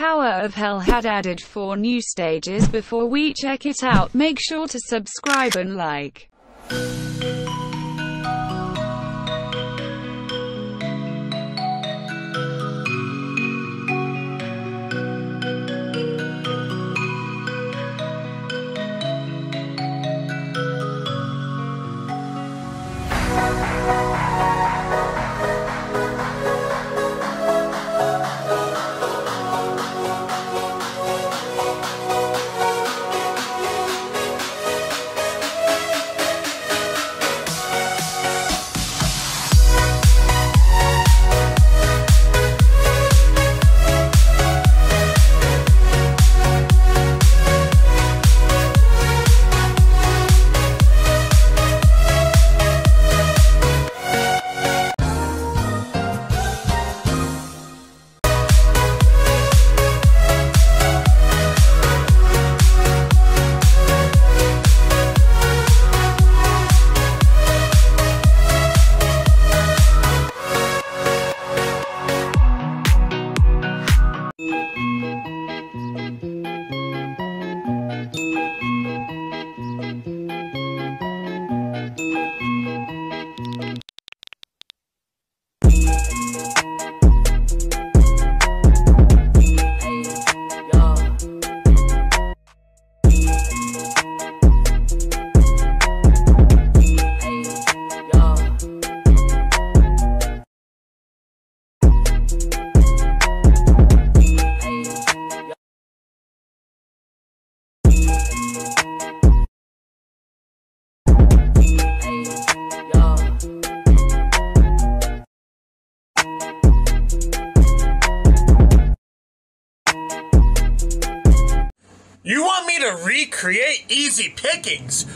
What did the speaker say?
Tower of Hell had added 4 new stages. Before we check it out, make sure to subscribe and like. You want me to recreate Easy Pickings?